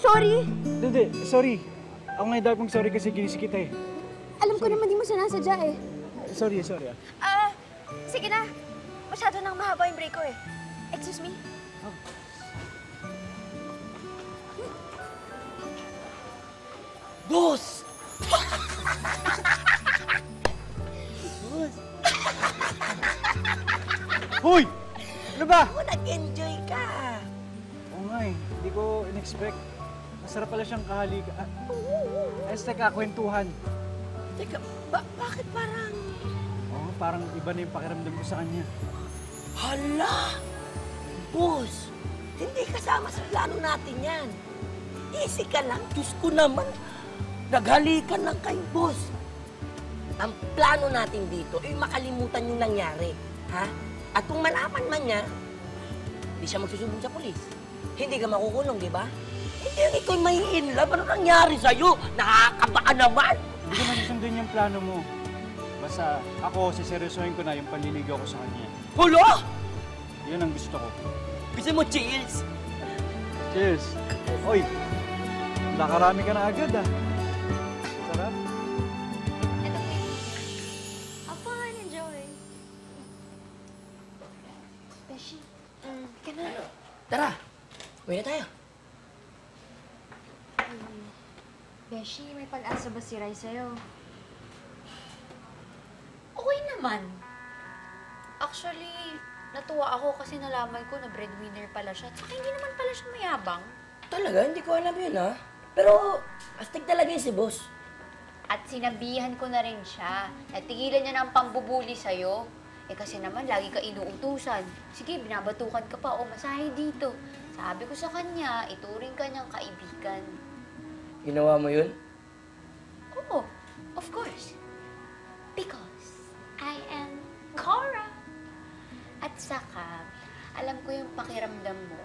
Sorry? Hindi, sorry. Ako nga dapat mag-sorry kasi ginisik kita eh. Alam ko naman di mo sinasadya eh. Sorry ah. Sige na. Masyado nang mahaba yung break ko eh. Excuse me? Oh. Boss! Boss! Hoy! Ano ba? Ako nag-enjoy ka. Oo nga eh. Hindi ko in-expect. Masarap pala siyang kahalikan. Ayos na kakwentuhan. Teka, bakit parang... Oo, parang iba na yung pakiramdam ko sa kanya. Hala! Boss! Hindi kasama sa plano natin yan. Easy ka lang. Diyos ko naman. Naghalikan lang kay boss. Ang plano natin dito ay makalimutan yung nangyari. Ha? At kung malaman man niya, hindi siya magsusumbong sa polis. Hindi ka makukulong, di ba? Hindi yung ikaw may in-love. Ano nangyari sa'yo? Nakakabaan naman! Hindi naman susundin yung plano mo. Basta ako, siseryosohin ko na yung panliligaw ko sa kanya. Hulo! Yun ang gusto ko. Gusto mo chills? Cheers! Oy! Nakarami ka na agad ah. Sarap. Ito po. Have fun, enjoy. Beshi, ka na. Ano? Tara! Uwi na tayo. Beshi, may pag-asa ba si Ray sa'yo? Okay naman. Actually, natuwa ako kasi nalaman ko na breadwinner pala siya. Tsaka hindi naman pala siya mayabang. Talaga? Hindi ko alam yun ah. Pero, astig talaga yun si boss. At sinabihan ko na rin siya. Natigilan niya na ang pambubuli sa'yo. Eh kasi naman, lagi ka inuutusan. Sige, binabatukan ka pa. O, masahe dito. Sabi ko sa kanya, ituring ka niyang kaibigan. Ginawa mo yun? Oo, of course. Because I am Cora. At saka, alam ko yung pakiramdam mo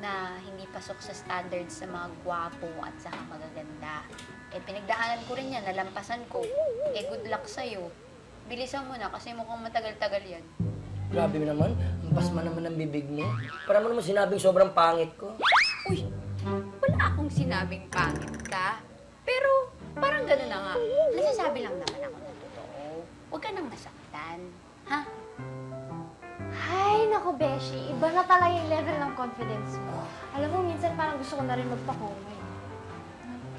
na hindi pasok sa standards sa mga gwapo at saka magaganda. Eh, pinagdaanan ko rin yan, nalampasan ko. Eh, good luck sa'yo. Bilisan mo na kasi mukhang matagal-tagal yan. Grabe mo naman, ang basma naman ang bibig mo. Para mo naman sinabing sobrang pangit ko. Uy, wala akong sinabing pangit ka. Pero, parang gano'n na nga. Nasasabi lang naman ako ng totoo. Huwag ka nang masaktan. Ha? Ay, naku, Beshi. Iba na talaga yung level ng confidence mo. Alam mo, minsan parang gusto ko na rin magpa-comment.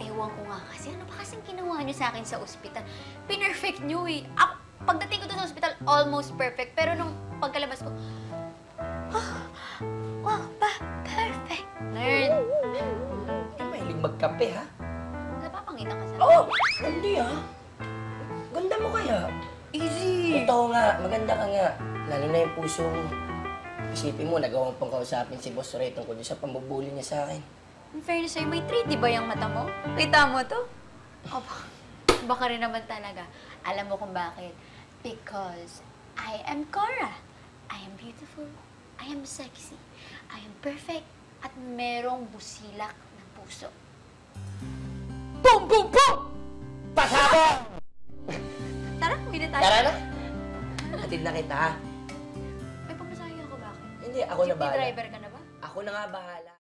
Ewan ko nga kasi. Ano ba kasing ginawa niyo sa akin sa ospital? Pinerfect niyo eh. Ako, pagdating ko doon sa ospital, almost perfect. Pero nung pagkalabas ko, wow, perfect. Nerd. Hindi mahilig magkape, ha? Napapangitan ka sa akin. Oo! Hindi, ha? Ganda mo kaya. Easy! Totoo nga. Maganda ka nga. Lalo na yung puso mo. Isipin mo, nagawang pang kausapin si Boss Ray tungkol sa pambubuli niya sa akin. In fairness sa'yo, may 3, di ba yung mata mo? Kita mo to? Oh, baka rin naman talaga. Alam mo kung bakit? Because I am Cora. I am beautiful. I am sexy. I am perfect. At merong busilak ng puso. Boom, boom, boom! Pasabog! Tara, kumain na tayo. Tara na. Atid na kita, ha? May pamasahe ako, bakit? Hindi, ako na bahala. Jeepney driver ka na ba? Ako na nga bahala.